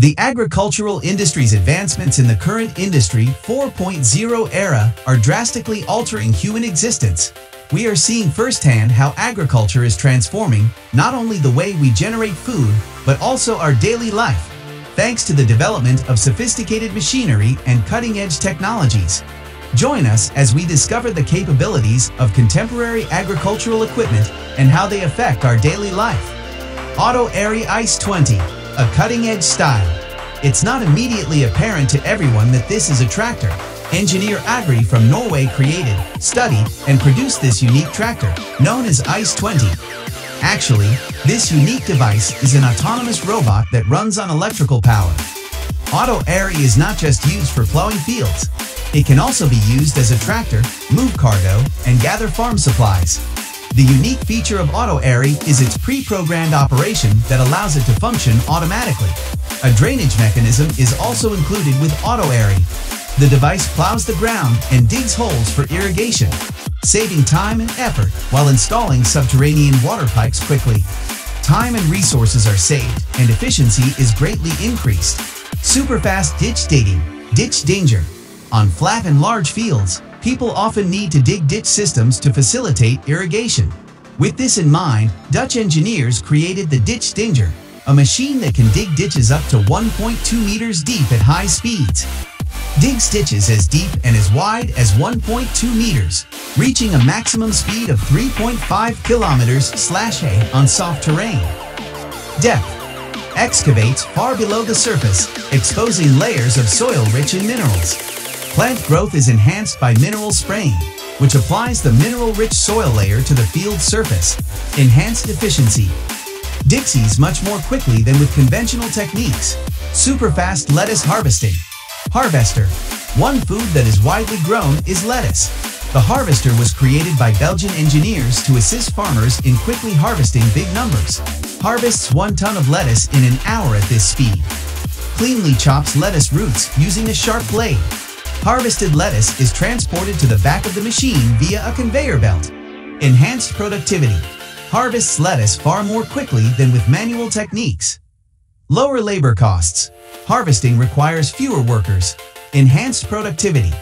The agricultural industry's advancements in the current Industry 4.0 era are drastically altering human existence. We are seeing firsthand how agriculture is transforming not only the way we generate food, but also our daily life, thanks to the development of sophisticated machinery and cutting-edge technologies. Join us as we discover the capabilities of contemporary agricultural equipment and how they affect our daily life. Auto-Airy ICE 20. A cutting-edge style. It's not immediately apparent to everyone that this is a tractor. Engineer Agri from Norway created, studied, and produced this unique tractor, known as ICE 20. Actually, this unique device is an autonomous robot that runs on electrical power. Auto-Airy is not just used for plowing fields. It can also be used as a tractor, move cargo, and gather farm supplies. The unique feature of Auto-Airy is its pre-programmed operation that allows it to function automatically. A drainage mechanism is also included with Auto-Airy. The device plows the ground and digs holes for irrigation, saving time and effort while installing subterranean water pipes quickly. Time and resources are saved, and efficiency is greatly increased. Superfast ditch digging, Ditch Dinger. On flat and large fields, people often need to dig ditch systems to facilitate irrigation. With this in mind, Dutch engineers created the Ditch Dinger, a machine that can dig ditches up to 1.2 meters deep at high speeds. Digs ditches as deep and as wide as 1.2 meters, reaching a maximum speed of 3.5 kilometers/hour on soft terrain. Depth. Excavates far below the surface, exposing layers of soil rich in minerals. Plant growth is enhanced by mineral spraying, which applies the mineral-rich soil layer to the field surface. Enhanced efficiency. Digs much more quickly than with conventional techniques. Superfast lettuce harvesting. Harvester. One food that is widely grown is lettuce. The harvester was created by Belgian engineers to assist farmers in quickly harvesting big numbers. Harvests 1 ton of lettuce in an hour at this speed. Cleanly chops lettuce roots using a sharp blade. Harvested lettuce is transported to the back of the machine via a conveyor belt. Enhanced productivity. Harvests lettuce far more quickly than with manual techniques. Lower labor costs. Harvesting requires fewer workers. Enhanced productivity.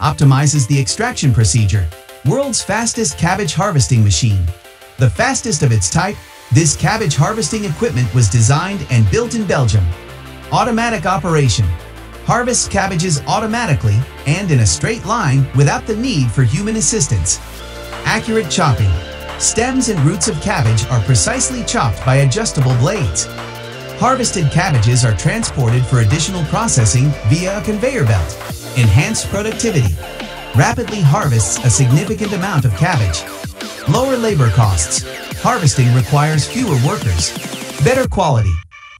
Optimizes the extraction procedure. World's fastest cabbage harvesting machine. The fastest of its type, this cabbage harvesting equipment was designed and built in Belgium. Automatic operation. Harvests cabbages automatically and in a straight line without the need for human assistance. Accurate chopping. Stems and roots of cabbage are precisely chopped by adjustable blades. Harvested cabbages are transported for additional processing via a conveyor belt. Enhanced productivity. Rapidly harvests a significant amount of cabbage. Lower labor costs. Harvesting requires fewer workers. Better quality.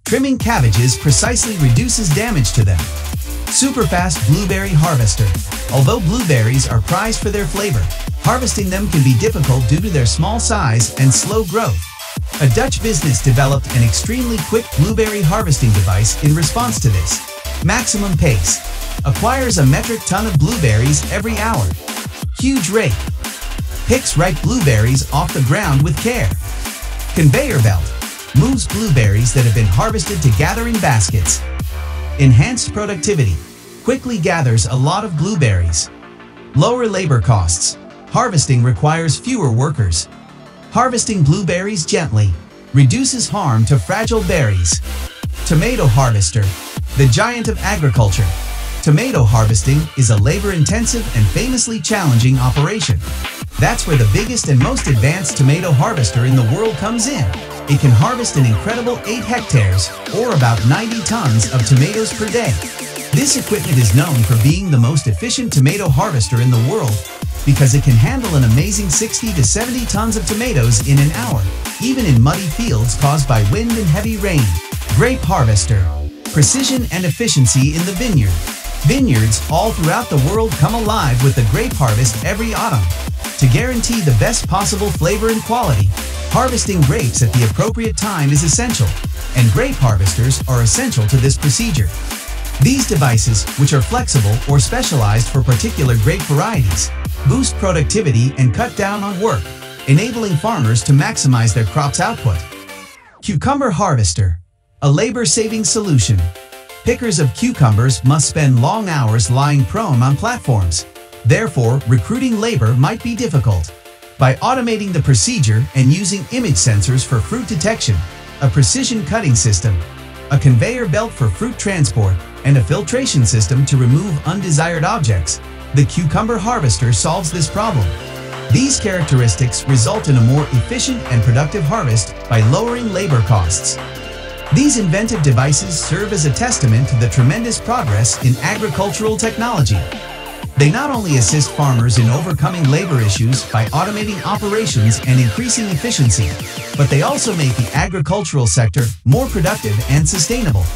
Trimming cabbages precisely reduces damage to them. Superfast blueberry harvester. Although blueberries are prized for their flavor, harvesting them can be difficult due to their small size and slow growth. A Dutch business developed an extremely quick blueberry harvesting device in response to this. Maximum pace. Acquires a metric ton of blueberries every hour. Huge rake. Picks ripe blueberries off the ground with care. Conveyor belt. Moves blueberries that have been harvested to gathering baskets. Enhanced productivity. Quickly gathers a lot of blueberries. Lower labor costs. Harvesting requires fewer workers. Harvesting blueberries gently. Reduces harm to fragile berries. Tomato harvester. The giant of agriculture. Tomato harvesting is a labor-intensive and famously challenging operation. That's where the biggest and most advanced tomato harvester in the world comes in. It can harvest an incredible 8 hectares, or about 90 tons of tomatoes per day. This equipment is known for being the most efficient tomato harvester in the world because it can handle an amazing 60 to 70 tons of tomatoes in an hour, even in muddy fields caused by wind and heavy rain. Grape harvester. Precision and efficiency in the vineyard. Vineyards all throughout the world come alive with the grape harvest every autumn. To guarantee the best possible flavor and quality, harvesting grapes at the appropriate time is essential, and grape harvesters are essential to this procedure. These devices, which are flexible or specialized for particular grape varieties, boost productivity and cut down on work, enabling farmers to maximize their crop's output. Cucumber harvester, a labor-saving solution. Pickers of cucumbers must spend long hours lying prone on platforms. Therefore, recruiting labor might be difficult. By automating the procedure and using image sensors for fruit detection, a precision cutting system, a conveyor belt for fruit transport, and a filtration system to remove undesired objects, the cucumber harvester solves this problem. These characteristics result in a more efficient and productive harvest by lowering labor costs. These inventive devices serve as a testament to the tremendous progress in agricultural technology. They not only assist farmers in overcoming labor issues by automating operations and increasing efficiency, but they also make the agricultural sector more productive and sustainable.